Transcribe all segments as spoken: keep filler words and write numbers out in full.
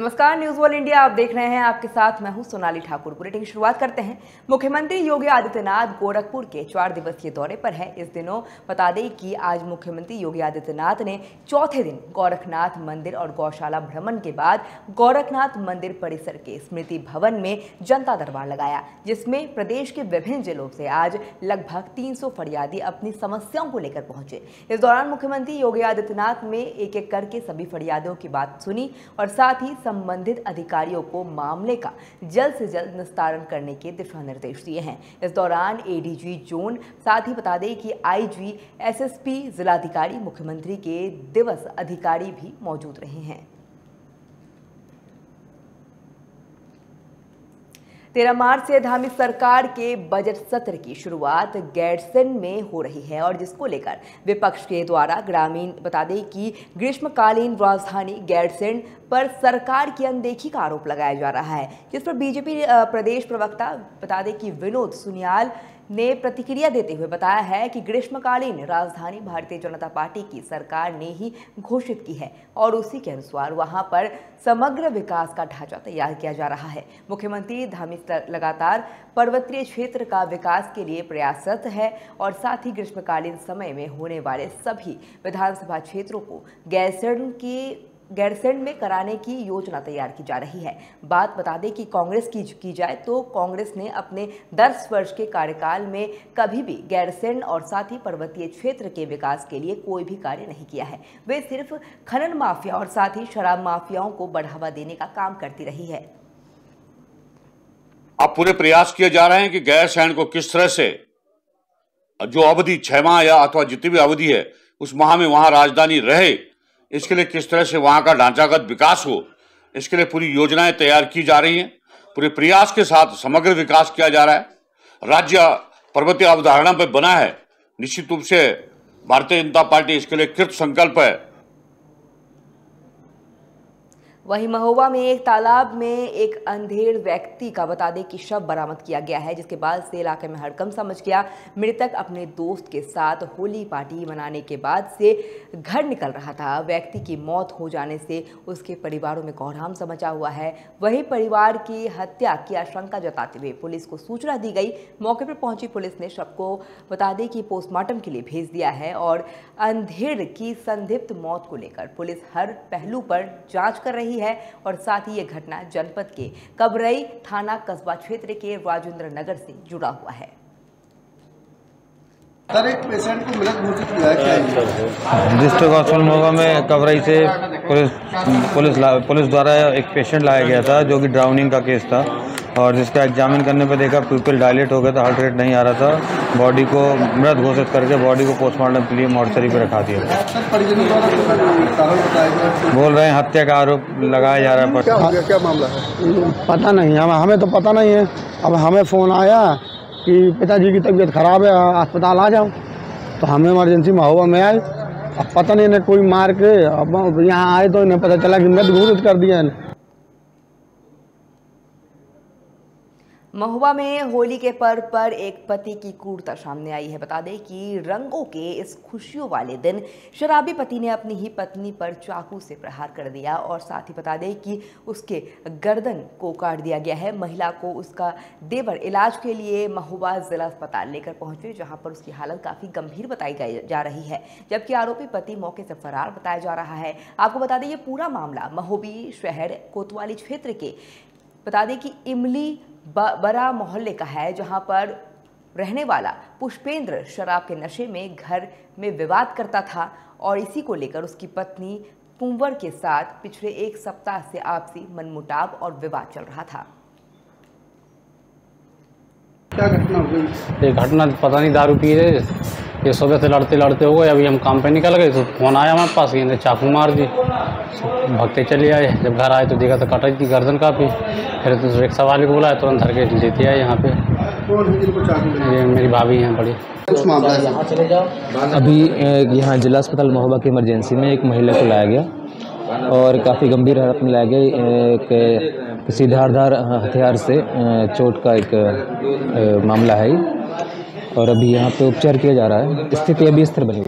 नमस्कार, news world India आप देख रहे हैं। आपके साथ मैं हूं सोनाली ठाकुर। बुलेटिन की शुरुआत करते हैं। मुख्यमंत्री योगी आदित्यनाथ गोरखपुर के चार दिवसीय दौरे पर हैं। इस दिनों बता दें कि आज मुख्यमंत्री योगी आदित्यनाथ ने चौथे दिन गोरखनाथ मंदिर और गौशाला भ्रमण के बाद गोरखनाथ मंदिर परिसर के स्मृति भवन में जनता दरबार लगाया, जिसमें प्रदेश के विभिन्न जिलों से आज लगभग तीन सौ फरियादी अपनी समस्याओं को लेकर पहुंचे। इस दौरान मुख्यमंत्री योगी आदित्यनाथ ने एक एक करके सभी फरियादियों की बात सुनी और साथ ही संबंधित अधिकारियों को मामले का जल्द से जल्द निस्तारण करने के दिशा निर्देश दिए हैं। इस दौरान एडीजी जोन, साथ ही बता दें कि आईजी, एसएसपी, जिलाधिकारी, मुख्यमंत्री के दिवस अधिकारी भी मौजूद रहे हैं। तेरह मार्च से धामी सरकार के बजट सत्र की शुरुआत गैरसैंण में हो रही है और जिसको लेकर विपक्ष के द्वारा ग्रामीण बता दें कि ग्रीष्मकालीन राजधानी गैरसैंण पर सरकार की अनदेखी का आरोप लगाया जा रहा है, जिस पर बीजेपी प्रदेश प्रवक्ता बता दें कि विनोद सुनियाल ने प्रतिक्रिया देते हुए बताया है कि ग्रीष्मकालीन राजधानी भारतीय जनता पार्टी की सरकार ने ही घोषित की है और उसी के अनुसार वहां पर समग्र विकास का ढांचा तैयार किया जा रहा है। मुख्यमंत्री धामी लगातार पर्वतीय क्षेत्र का विकास के लिए प्रयासरत है और साथ ही ग्रीष्मकालीन समय में होने वाले सभी विधानसभा क्षेत्रों को गैरसैंण के गैरसैंण में कराने की योजना तैयार की जा रही है। बात बता दें कि कांग्रेस की की जाए तो कांग्रेस ने अपने दस वर्ष के कार्यकाल में कभी भी गैरसैंण और साथ ही पर्वतीय क्षेत्र के विकास के लिए कोई भी कार्य नहीं किया है। वे सिर्फ खनन माफिया और साथ ही शराब माफियाओं को बढ़ावा देने का काम करती रही है। अब पूरे प्रयास किए जा रहे हैं कि गैरसैंण को किस तरह से जो अवधि छह माह या अथवा जितनी भी अवधि है उस माह में वहां राजधानी रहे, इसके लिए किस तरह से वहाँ का ढांचागत विकास हो, इसके लिए पूरी योजनाएं तैयार की जा रही हैं। पूरे प्रयास के साथ समग्र विकास किया जा रहा है। राज्य पर्वतीय अवधारणा पर बना है। निश्चित रूप से भारतीय जनता पार्टी इसके लिए कृत संकल्प है। वहीं महोबा में एक तालाब में एक अंधेर व्यक्ति का बता दें कि शव बरामद किया गया है, जिसके बाद से इलाके में हड़कंप समझ गया। मृतक अपने दोस्त के साथ होली पार्टी मनाने के बाद से घर निकल रहा था। व्यक्ति की मौत हो जाने से उसके परिवारों में कोहराम सा मचा हुआ है। वहीं परिवार की हत्या की आशंका जताते हुए पुलिस को सूचना दी गई। मौके पर पहुंची पुलिस ने शव को बता दें कि पोस्टमार्टम के लिए भेज दिया है और अंधेर की संदिग्ध मौत को लेकर पुलिस हर पहलू पर जाँच कर रही है है और साथ ही यह घटना जनपद के कबरई थाना कस्बा क्षेत्र के राजेंद्र नगर से जुड़ा हुआ है। सर, एक पेशेंट को मृत घोषित किया है। डिस्ट्रिक्ट हॉस्पिटल महोबा में कबरई से पुलिस पुलिस पुलिस द्वारा एक पेशेंट लाया गया था जो कि ड्राउनिंग का केस था और जिसका एग्जामिन करने पर देखा पीपल डायलेट हो गया था, हार्ट रेट नहीं आ रहा था। बॉडी को मृत घोषित करके बॉडी को पोस्टमार्टम के लिए मोर्चरी पर रखा दिया। बोल रहे हैं हत्या का आरोप लगाया जा रहा है। क्या मामला है पता नहीं, हम हमें तो पता नहीं है। अब हमें फ़ोन आया कि पिताजी की तबीयत खराब है, अस्पताल आ जाओ, तो हमें इमरजेंसी महोबा में आए। अब पता नहीं इन्हें कोई मार के अब यहाँ आए तो इन्हें पता चला कि मृत घोषित कर दिया। महोबा में होली के पर्व पर एक पति की क्रूरता सामने आई है। बता दें कि रंगों के इस खुशियों वाले दिन शराबी पति ने अपनी ही पत्नी पर चाकू से प्रहार कर दिया और साथ ही बता दें कि उसके गर्दन को काट दिया गया है। महिला को उसका देवर इलाज के लिए महोबा जिला अस्पताल लेकर पहुंचे, जहां पर उसकी हालत काफ़ी गंभीर बताई जा रही है, जबकि आरोपी पति मौके से फरार बताया जा रहा है। आपको बता दें ये पूरा मामला महोबी शहर कोतवाली क्षेत्र के बता दें कि इमली बरा मोहल्ले का है, जहां पर रहने वाला पुष्पेंद्र शराब के नशे में घर में विवाद करता था और इसी को लेकर उसकी पत्नी कुंवर के साथ पिछले एक सप्ताह से आपसी मनमुटाव और विवाद चल रहा था। क्या घटना हो गई? ये घटना पता नहीं, दारू पी रहे ये सुबह से लड़ते लड़ते हो गए। अभी हम काम पे निकल गए तो फोन आया हमारे पास, इन्हें चाकू मार दी, भगते चले आए। जब घर आए तो देखा तो कटाई थी गर्दन काफ़ी। फिर तो रिक्शा वाले को बुलाया, तुरंत घर के लेते आए यहाँ पे। ये मेरी भाभी हैं बड़ी। अभी यहाँ जिला अस्पताल महोबा की इमरजेंसी में एक महिला को लाया गया और काफ़ी गंभीर हालत में लाया गया। एक सीधाधार हथियार से चोट का एक मामला है और अभी यहाँ पे उपचार किया जा रहा है। स्थिति अभी स्थिर बनी हुई।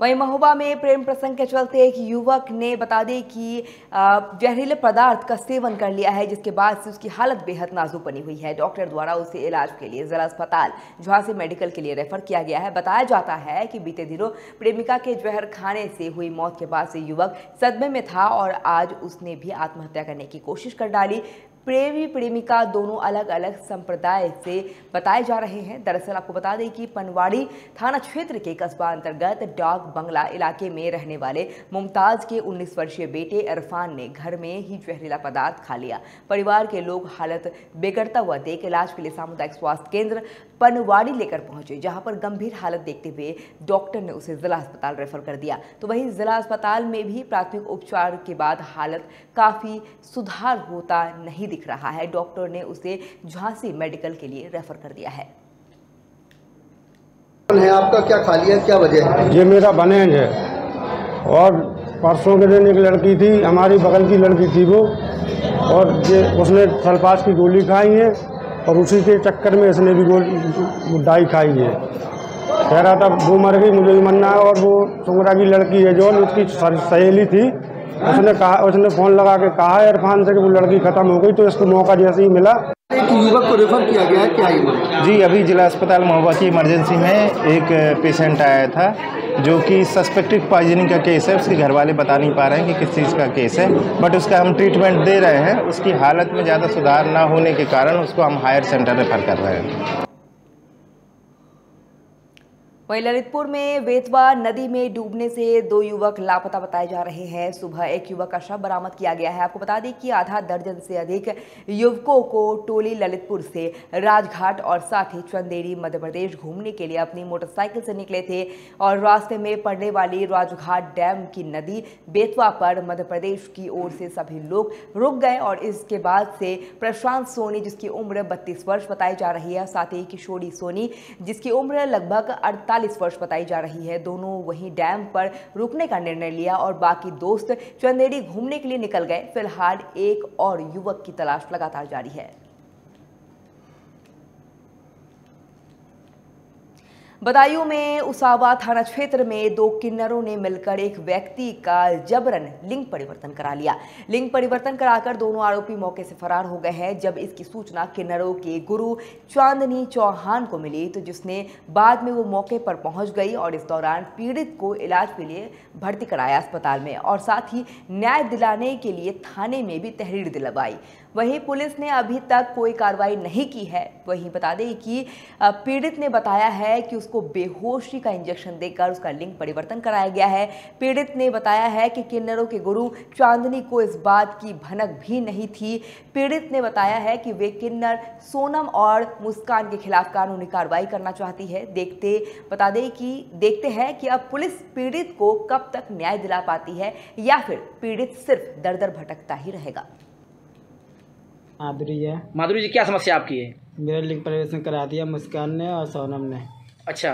वहीं महोबा में प्रेम प्रसंग के चलते एक युवक ने बता दें कि जहरीले पदार्थ का सेवन कर लिया है, जिसके बाद से उसकी हालत बेहद नाजुक बनी हुई है। डॉक्टर द्वारा उसे इलाज के लिए जिला अस्पताल झांसी मेडिकल के लिए रेफर किया गया है। बताया जाता है कि बीते दिनों प्रेमिका के जहर खाने से हुई मौत के बाद से युवक सदमे में था और आज उसने भी आत्महत्या करने की कोशिश कर डाली। प्रेमी प्रेमिका दोनों अलग अलग संप्रदाय से बताए जा रहे हैं। दरअसल आपको बता दें कि पनवाड़ी थाना क्षेत्र के कस्बा अंतर्गत डाक बंगला इलाके में रहने वाले मुमताज़ के उन्नीस वर्षीय बेटे इरफान ने घर में ही जहरीला पदार्थ खा लिया। परिवार के लोग हालत बिगड़ता हुआ देख इलाज के लिए सामुदायिक स्वास्थ्य केंद्र पनवाड़ी लेकर पहुंचे, जहां पर गंभीर हालत देखते हुए डॉक्टर ने उसे जिला अस्पताल रेफर कर दिया। तो वहीं जिला अस्पताल में भी प्राथमिक उपचार के बाद हालत काफ़ी सुधार होता नहीं दिख रहा है। डॉक्टर ने उसे झांसी मेडिकल के लिए रेफर कर दिया है। है आपका क्या खा लिया, क्या वजह है? ये मेरा बहन है और परसों के दिन एक लड़की थी, हमारी बगल की लड़की थी वो, और ये उसने सल्फास की गोली खाई है और उसी के चक्कर में इसने भी गोली डाई खाई है। कह रहा था वो मर गई, मुझे भी मरना है। और वो सुंगरा की लड़की है जो उसकी सहेली थी, उसने कहा, उसने फोन लगा के कहा इरफान से कि वो लड़की खत्म हो गई, तो इसको मौका जैसे ही मिला एक युवक को रेफर किया गया है। क्या युवक? जी अभी जिला अस्पताल महोबा की इमरजेंसी में एक पेशेंट आया था जो कि सस्पेक्टेड पॉइजनिंग का केस है। उसके घर वाले बता नहीं पा रहे हैं कि किस चीज़ का केस है, बट उसका हम ट्रीटमेंट दे रहे हैं। उसकी हालत में ज़्यादा सुधार ना होने के कारण उसको हम हायर सेंटर रेफर कर रहे हैं। वहीं ललितपुर में बेतवा नदी में डूबने से दो युवक लापता बताए जा रहे हैं। सुबह एक युवक का शव बरामद किया गया है। आपको बता दें कि आधा दर्जन से अधिक युवकों को टोली ललितपुर से राजघाट और साथ ही चंदेरी मध्य प्रदेश घूमने के लिए अपनी मोटरसाइकिल से निकले थे और रास्ते में पड़ने वाली राजघाट डैम की नदी बेतवा पर मध्य प्रदेश की ओर से सभी लोग रुक गए। और इसके बाद से प्रशांत सोनी, जिसकी उम्र बत्तीस वर्ष बताई जा रही है, साथ ही किशोरी सोनी, जिसकी उम्र लगभग अड़तालीस चालीस वर्ष बताई जा रही है, दोनों वहीं डैम पर रुकने का निर्णय लिया और बाकी दोस्त चंदेरी घूमने के लिए निकल गए। फिलहाल एक और युवक की तलाश लगातार जारी है। बदायूं में उसावा थाना क्षेत्र में दो किन्नरों ने मिलकर एक व्यक्ति का जबरन लिंग परिवर्तन करा लिया। लिंग परिवर्तन कराकर दोनों आरोपी मौके से फरार हो गए हैं। जब इसकी सूचना किन्नरों के गुरु चांदनी चौहान को मिली तो जिसने बाद में वो मौके पर पहुंच गई और इस दौरान पीड़ित को इलाज के लिए भर्ती कराया अस्पताल में और साथ ही न्याय दिलाने के लिए थाने में भी तहरीर दिलवाई। वहीं पुलिस ने अभी तक कोई कार्रवाई नहीं की है। वहीं बता दें कि पीड़ित ने बताया है कि उसको बेहोशी का इंजेक्शन देकर उसका लिंग परिवर्तन कराया गया है। पीड़ित ने बताया है कि किन्नरों के गुरु चांदनी को इस बात की भनक भी नहीं थी। पीड़ित ने बताया है कि वे किन्नर सोनम और मुस्कान के खिलाफ कानूनी कार्रवाई करना चाहती है। देखते बता दें कि देखते हैं कि अब पुलिस पीड़ित को कब तक न्याय दिला पाती है या फिर पीड़ित सिर्फ दर दर भटकता ही रहेगा। माधुरी है। माधुरी जी क्या समस्या आपकी है? मेरा लिंग परिवर्तन करा दिया मुस्कान ने और सोनम ने। अच्छा,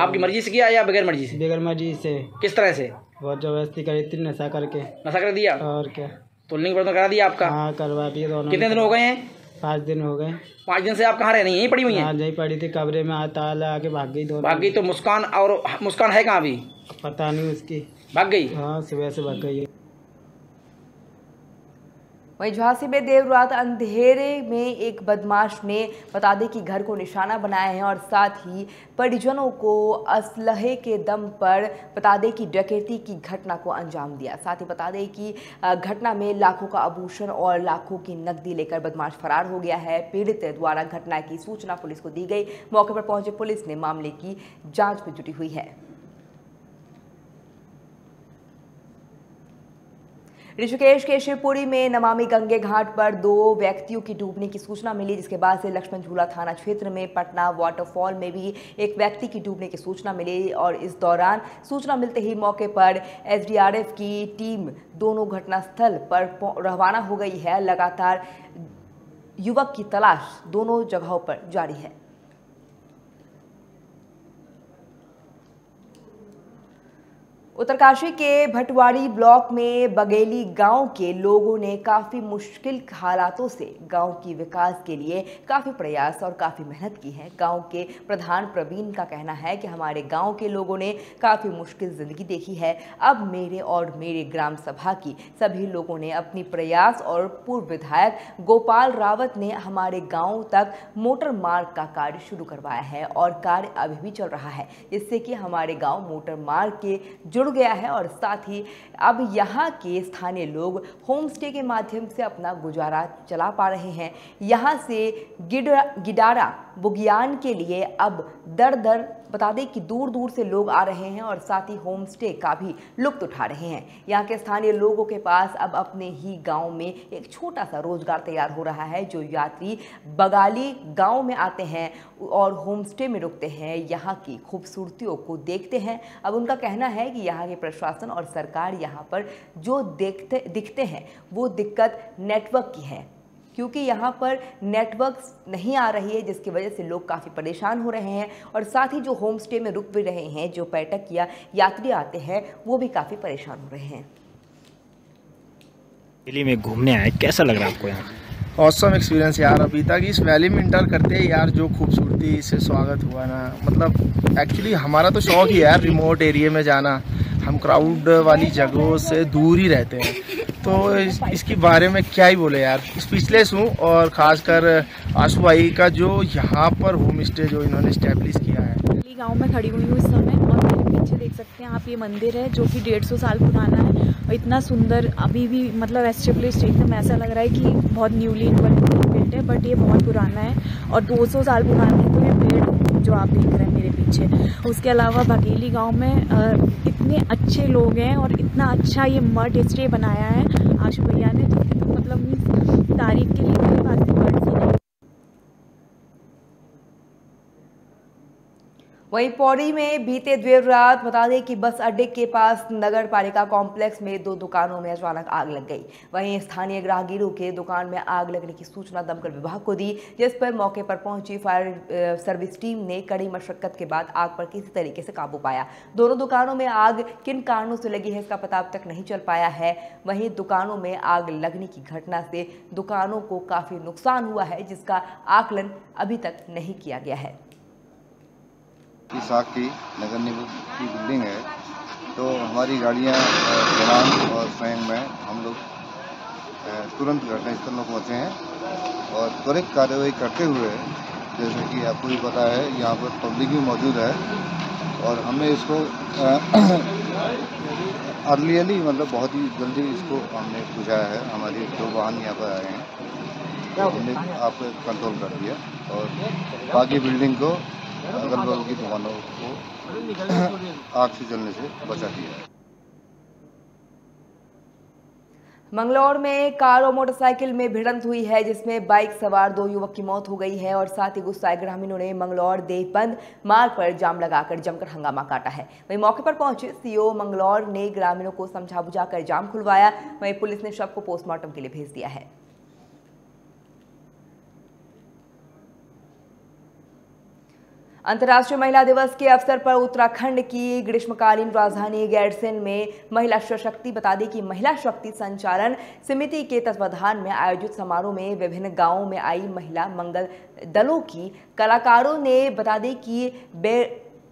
आपकी मर्जी से किया या बगैर मर्जी से? बगैर मर्जी से। किस तरह से? बहुत जबरदस्ती करी थी, नशा करके। नशा कर दिया और क्या? तो लिंग परिवर्तन करा दिया आपका? हाँ करवा दिया दोनों। कितने दिन हो गए हैं? पाँच दिन हो गए। पाँच दिन से आप कहाँ रह रही हैं? यहीं पड़ी हुई हैं? यहीं पड़ी थी, कमरे में आता आके भाग गई। भाग गई तो मुस्कान और मुस्कान है कहाँ अभी? पता नहीं, उसकी भाग गई। हाँ सुबह से भाग गई। वहीं झांसी में देर रात अंधेरे में एक बदमाश ने बता दें कि घर को निशाना बनाया है और साथ ही परिजनों को असलहे के दम पर बता दें कि डकैती की घटना को अंजाम दिया। साथ ही बता दें कि घटना में लाखों का आभूषण और लाखों की नकदी लेकर बदमाश फरार हो गया है। पीड़ित द्वारा घटना की सूचना पुलिस को दी गई। मौके पर पहुंचे पुलिस ने मामले की जाँच में जुटी हुई है। ऋषिकेश के शिवपुरी में नमामी गंगे घाट पर दो व्यक्तियों की डूबने की सूचना मिली, जिसके बाद से लक्ष्मण झूला थाना क्षेत्र में पटना वाटरफॉल में भी एक व्यक्ति की डूबने की सूचना मिली और इस दौरान सूचना मिलते ही मौके पर एस डी आर एफ की टीम दोनों घटनास्थल पर रवाना हो गई है। लगातार युवक की तलाश दोनों जगहों पर जारी है। उत्तरकाशी के भटवारी ब्लॉक में बगेली गांव के लोगों ने काफ़ी मुश्किल हालातों से गांव की विकास के लिए काफ़ी प्रयास और काफ़ी मेहनत की है। गांव के प्रधान प्रवीण का कहना है कि हमारे गांव के लोगों ने काफ़ी मुश्किल ज़िंदगी देखी है। अब मेरे और मेरे ग्राम सभा की सभी लोगों ने अपनी प्रयास और पूर्व विधायक गोपाल रावत ने हमारे गाँव तक मोटर मार्ग का कार्य शुरू करवाया है और कार्य अभी भी चल रहा है, जिससे कि हमारे गाँव मोटर मार्ग के जुड़ गया है और साथ ही अब यहाँ के स्थानीय लोग होम स्टे के माध्यम से अपना गुजारा चला पा रहे हैं। यहाँ से गिडरा गिडारा बुगियान के लिए अब दर दर बता दें कि दूर दूर से लोग आ रहे हैं और साथ ही होम स्टे का भी लुत्फ उठा रहे हैं। यहाँ के स्थानीय लोगों के पास अब अपने ही गांव में एक छोटा सा रोजगार तैयार हो रहा है। जो यात्री बगाली गांव में आते हैं और होम स्टे में रुकते हैं, यहाँ की खूबसूरतियों को देखते हैं। अब उनका कहना है कि यहाँ के प्रशासन और सरकार यहाँ पर जो देखते दिखते हैं वो दिक्कत नेटवर्क की है, क्योंकि यहाँ पर नेटवर्क नहीं आ रही है, जिसकी वजह से लोग काफ़ी परेशान हो रहे हैं और साथ ही जो होम स्टे में रुक भी रहे हैं, जो पर्यटक या यात्री आते हैं, वो भी काफ़ी परेशान हो रहे हैं। दिल्ली में घूमने आए, कैसा लग रहा है आपको यहाँ? ऑसम एक्सपीरियंस यार। अभी तक इस वैली में इंटर करते हैं यार, जो खूबसूरती से स्वागत हुआ ना, मतलब एक्चुअली हमारा तो शौक ही यार रिमोट एरिया में जाना। हम क्राउड वाली जगहों से दूर ही रहते हैं, तो इस, इसके बारे में क्या ही बोले यार। स्पीचलेस हूँ और खासकर आशुआई का जो यहाँ पर होम स्टे जो इन्होंने इस्टेब्लिश किया है। बगेली गांव में खड़ी हुई हूँ इस समय और मेरे पीछे देख सकते हैं आप, ये मंदिर है जो कि डेढ़ सौ साल पुराना है और इतना सुंदर अभी भी, मतलब एस्टेब्लिश एकदम ऐसा लग रहा है कि बहुत न्यूली बिल्ट है, बट ये बहुत पुराना है और दो सौ साल पुराना है। तो ये पेड़ जो आप देख रहे हैं मेरे पीछे। उसके अलावा बगेली गांव में आ, इतने अच्छे लोग हैं और इतना अच्छा ये मड स्टे बनाया है आशु भैया ने, जिसकी तो मतलब तारीफ के लिए कोई बात नहीं। वहीं पौड़ी में बीते देर रात बता दें कि बस अड्डे के पास नगर पालिका कॉम्प्लेक्स में दो दुकानों में अचानक आग लग गई। वहीं स्थानीय ग्राहकीरों के दुकान में आग लगने की सूचना दमकल विभाग को दी, जिस पर मौके पर पहुंची फायर सर्विस टीम ने कड़ी मशक्कत के बाद आग पर किसी तरीके से काबू पाया। दोनों दुकानों में आग किन कारणों से लगी है, इसका पता अब तक नहीं चल पाया है। वहीं दुकानों में आग लगने की घटना से दुकानों को काफ़ी नुकसान हुआ है, जिसका आकलन अभी तक नहीं किया गया है। इस आग की नगर निगम की बिल्डिंग है, तो हमारी गाड़ियाँ दौरान और फैन में हम लोग तुरंत घटनास्थल में पहुँचे हैं और त्वरित कार्रवाई करते हुए, जैसे कि आपको भी पता है यहाँ पर पब्लिक भी मौजूद है और हमने इसको अर्लीअली मतलब बहुत ही जल्दी इसको हमने बुझाया है। हमारे दो वाहन यहाँ पर आए हैं तो हमने आपको कंट्रोल कर दिया और बाकी बिल्डिंग को अगल बगल की दुकानों को आग से जलने से बचा दिया। मंगलौर में कार और मोटरसाइकिल में भिड़ंत हुई है, जिसमें बाइक सवार दो युवक की मौत हो गई है और साथ ही गुस्साए ग्रामीणों ने मंगलौर देवबंद मार्ग पर जाम लगाकर जमकर हंगामा काटा है। वहीं मौके पर पहुंचे सीओ मंगलौर ने ग्रामीणों को समझा बुझाकर जाम खुलवाया। वहीं पुलिस ने शव को पोस्टमार्टम के लिए भेज दिया है। अंतर्राष्ट्रीय महिला दिवस के अवसर पर उत्तराखंड की ग्रीष्मकालीन राजधानी गैरसैंण में महिला सशक्ति बता दें कि महिला शक्ति संचालन समिति के तत्वाधान में आयोजित समारोह में विभिन्न गांवों में आई महिला मंगल दलों की कलाकारों ने बता दें कि बे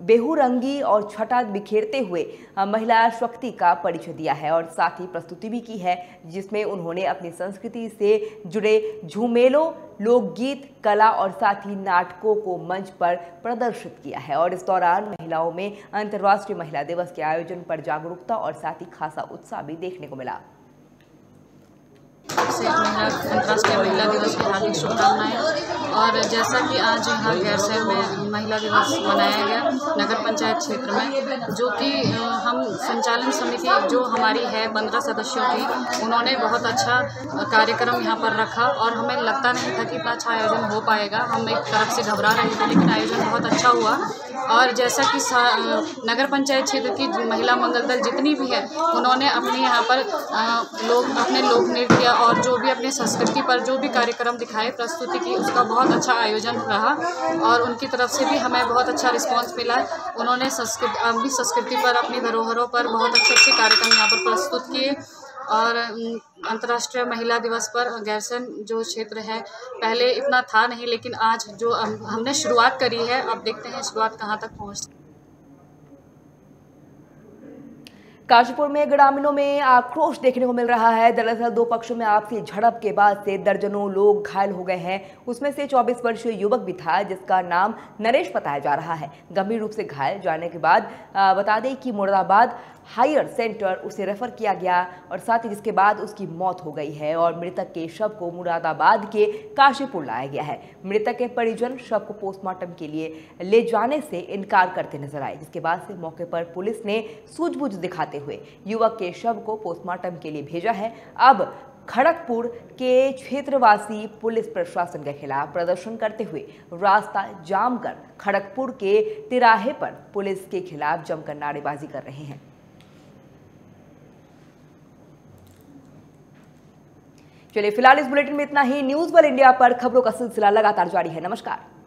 बेहुरंगी और छटा बिखेरते हुए महिला शक्ति का परिचय दिया है और साथ ही प्रस्तुति भी की है, जिसमें उन्होंने अपनी संस्कृति से जुड़े झूमेलों, लोकगीत, कला और साथ ही नाटकों को मंच पर प्रदर्शित किया है। और इस दौरान महिलाओं में अंतर्राष्ट्रीय महिला दिवस के आयोजन पर जागरूकता और साथ ही खासा उत्साह भी देखने को मिला। अंतर्राष्ट्रीय महिला दिवस की हार्दिक शुभकामनाएं। और जैसा कि आज यहाँ गैरसैंण में महिला दिवस मनाया गया नगर पंचायत क्षेत्र में, जो कि हम संचालन समिति जो हमारी है पंद्रह सदस्यों की, उन्होंने बहुत अच्छा कार्यक्रम यहाँ पर रखा और हमें लगता नहीं था कि इतना अच्छा आयोजन हो पाएगा। हम एक तरफ से घबरा रहे थे, लेकिन आयोजन बहुत अच्छा हुआ। और जैसा कि नगर पंचायत क्षेत्र की महिला मंगल दल जितनी भी है, उन्होंने अपने यहाँ पर लोग अपने लोक नृत्य और जो भी अपने संस्कृति पर जो भी कार्यक्रम दिखाए, प्रस्तुति की, उसका बहुत अच्छा आयोजन रहा और उनकी तरफ से भी हमें बहुत अच्छा रिस्पांस मिला। उन्होंने संस्कृति संस्कृति पर, अपनी धरोहरों पर बहुत अच्छे अच्छे कार्यक्रम यहाँ पर प्रस्तुत किए। और अंतर्राष्ट्रीय महिला दिवस पर गैरसैंण जो क्षेत्र है पहले इतना था नहीं, लेकिन आज जो हमने शुरुआत करी है, अब देखते हैं शुरुआत कहाँ तक पहुँचती है। काशीपुर में ग्रामीणों में आक्रोश देखने को मिल रहा है। दरअसल दो पक्षों में आपसी झड़प के बाद से दर्जनों लोग घायल हो गए हैं। उसमें से चौबीस वर्षीय युवक भी था जिसका नाम नरेश बताया जा रहा है। गंभीर रूप से घायल जाने के बाद बता दें कि मुरादाबाद हायर सेंटर उसे रेफर किया गया और साथ ही जिसके बाद उसकी मौत हो गई है और मृतक के शव को मुरादाबाद के काशीपुर लाया गया है। मृतक के परिजन शव को पोस्टमार्टम के लिए ले जाने से इनकार करते नजर आए, जिसके बाद से मौके पर पुलिस ने सूझबूझ दिखाते हुए युवक के शव को पोस्टमार्टम के लिए भेजा है। अब खड़गपुर के क्षेत्रवासी पुलिस प्रशासन के खिलाफ प्रदर्शन करते हुए रास्ता जाम कर खड़गपुर के तिराहे पर पुलिस के खिलाफ जमकर नारेबाजी कर रहे हैं। चलिए फिलहाल इस बुलेटिन में इतना ही। न्यूज़ वर्ल्ड इंडिया पर खबरों का सिलसिला लगातार जारी है। नमस्कार।